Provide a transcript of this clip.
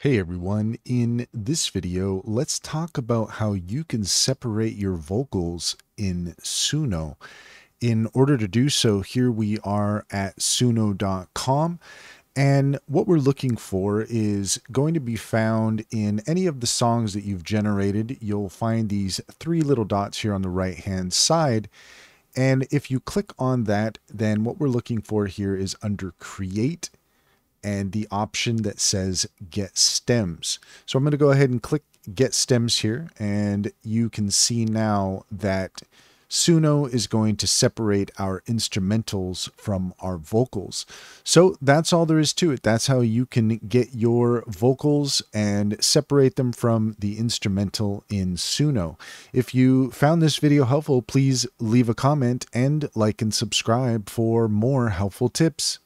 Hey everyone, in this video, let's talk about how you can separate your vocals in Suno. In order to do so, here we are at suno.com, and what we're looking for is going to be found in any of the songs that you've generated. You'll find these three little dots here on the right-hand side, and if you click on that, then what we're looking for here is under Create, and the option that says Get Stems. So I'm going to go ahead and click Get Stems here, and you can see now that Suno is going to separate our instrumentals from our vocals. So that's all there is to it. That's how you can get your vocals and separate them from the instrumental in Suno. If you found this video helpful, please leave a comment and like and subscribe for more helpful tips.